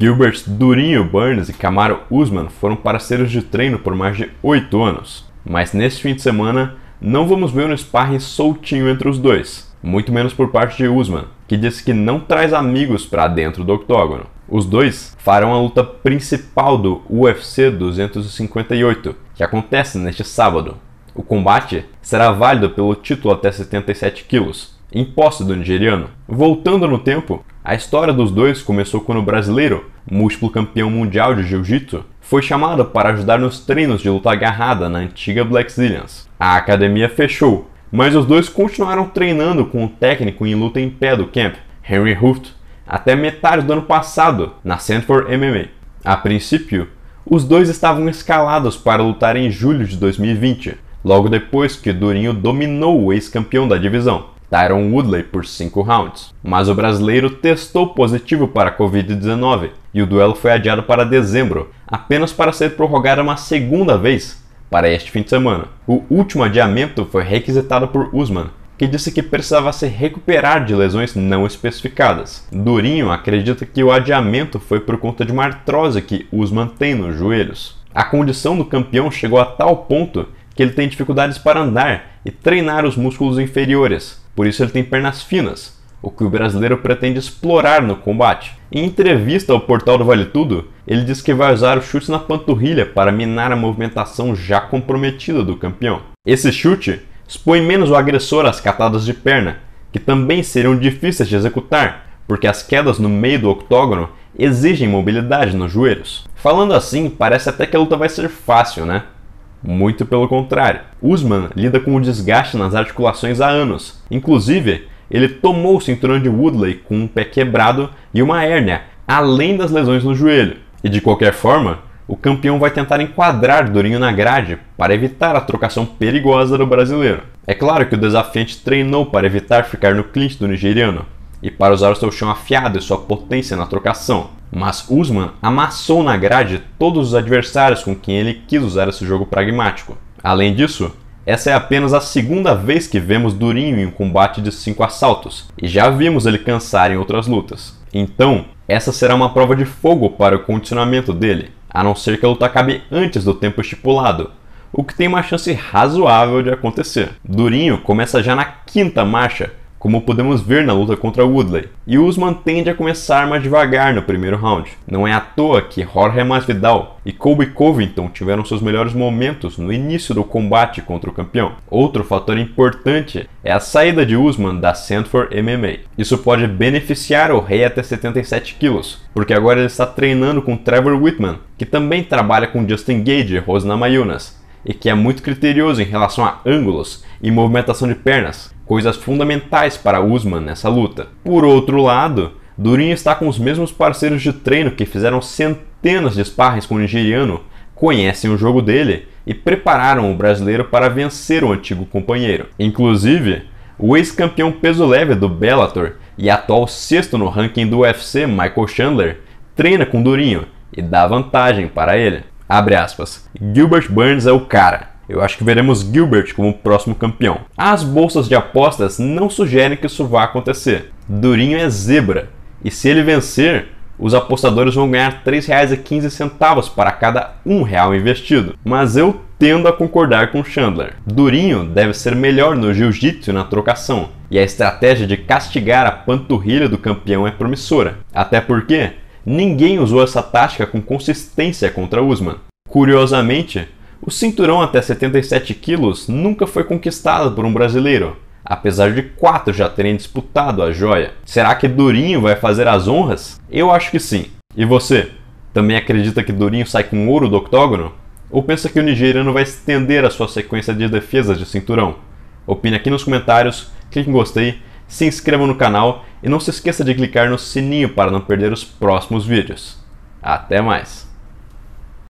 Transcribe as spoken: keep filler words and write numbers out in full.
Gilbert Durinho Burns e Kamaru Usman foram parceiros de treino por mais de oito anos. Mas neste fim de semana, não vamos ver um sparring soltinho entre os dois. Muito menos por parte de Usman, que disse que não traz amigos para dentro do octógono. Os dois farão a luta principal do U F C duzentos e cinquenta e oito, que acontece neste sábado. O combate será válido pelo título até setenta e sete quilos, em posse do nigeriano. Voltando no tempo, a história dos dois começou quando o brasileiro, múltiplo campeão mundial de jiu-jitsu, foi chamado para ajudar nos treinos de luta agarrada na antiga Black Zillions. A academia fechou, mas os dois continuaram treinando com o técnico em luta em pé do camp, Henry Hooft, até metade do ano passado, na Sanford M M A. A princípio, os dois estavam escalados para lutar em julho de dois mil e vinte, logo depois que Durinho dominou o ex-campeão da divisão, Tyron Woodley, por cinco rounds. Mas o brasileiro testou positivo para a Covid dezenove e o duelo foi adiado para dezembro, apenas para ser prorrogado uma segunda vez para este fim de semana. O último adiamento foi requisitado por Usman, que disse que precisava se recuperar de lesões não especificadas. Durinho acredita que o adiamento foi por conta de uma artrose que Usman tem nos joelhos. A condição do campeão chegou a tal ponto que ele tem dificuldades para andar e treinar os músculos inferiores, por isso ele tem pernas finas, o que o brasileiro pretende explorar no combate. Em entrevista ao portal do Vale Tudo, ele diz que vai usar o chute na panturrilha para minar a movimentação já comprometida do campeão. Esse chute expõe menos o agressor às catadas de perna, que também seriam difíceis de executar, porque as quedas no meio do octógono exigem mobilidade nos joelhos. Falando assim, parece até que a luta vai ser fácil, né? Muito pelo contrário. Usman lida com o desgaste nas articulações há anos. Inclusive, ele tomou o cinturão de Woodley com um pé quebrado e uma hérnia, além das lesões no joelho. E de qualquer forma, o campeão vai tentar enquadrar Durinho na grade para evitar a trocação perigosa do brasileiro. É claro que o desafiante treinou para evitar ficar no clinch do nigeriano e para usar o seu chão afiado e sua potência na trocação. Mas Usman amassou na grade todos os adversários com quem ele quis usar esse jogo pragmático. Além disso, essa é apenas a segunda vez que vemos Durinho em um combate de cinco assaltos, e já vimos ele cansar em outras lutas. Então, essa será uma prova de fogo para o condicionamento dele, a não ser que a luta acabe antes do tempo estipulado, o que tem uma chance razoável de acontecer. Durinho começa já na quinta marcha, como podemos ver na luta contra Woodley, e Usman tende a começar mais devagar no primeiro round. Não é à toa que Jorge Masvidal e Colby Covington tiveram seus melhores momentos no início do combate contra o campeão. Outro fator importante é a saída de Usman da Sanford M M A. Isso pode beneficiar o rei até setenta e sete quilos, porque agora ele está treinando com Trevor Whitman, que também trabalha com Justin Gage e Rose Namajunas, e que é muito criterioso em relação a ângulos e movimentação de pernas, coisas fundamentais para Usman nessa luta. Por outro lado, Durinho está com os mesmos parceiros de treino que fizeram centenas de sparrings com o nigeriano, conhecem o jogo dele e prepararam o brasileiro para vencer o antigo companheiro. Inclusive, o ex-campeão peso leve do Bellator e atual sexto no ranking do U F C, Michael Chandler, treina com Durinho e dá vantagem para ele. Abre aspas, Gilbert Burns é o cara. Eu acho que veremos Gilbert como o próximo campeão. As bolsas de apostas não sugerem que isso vá acontecer. Durinho é zebra. E se ele vencer, os apostadores vão ganhar três reais e quinze centavos para cada um real investido. Mas eu tendo a concordar com Chandler. Durinho deve ser melhor no jiu-jitsu e na trocação. E a estratégia de castigar a panturrilha do campeão é promissora. Até porque ninguém usou essa tática com consistência contra Usman. Curiosamente, o cinturão até setenta e sete quilos nunca foi conquistado por um brasileiro, apesar de quatro já terem disputado a joia. Será que Durinho vai fazer as honras? Eu acho que sim. E você? Também acredita que Durinho sai com ouro do octógono? Ou pensa que o nigeriano vai estender a sua sequência de defesas de cinturão? Opine aqui nos comentários, clique em gostei, se inscreva no canal e não se esqueça de clicar no sininho para não perder os próximos vídeos. Até mais!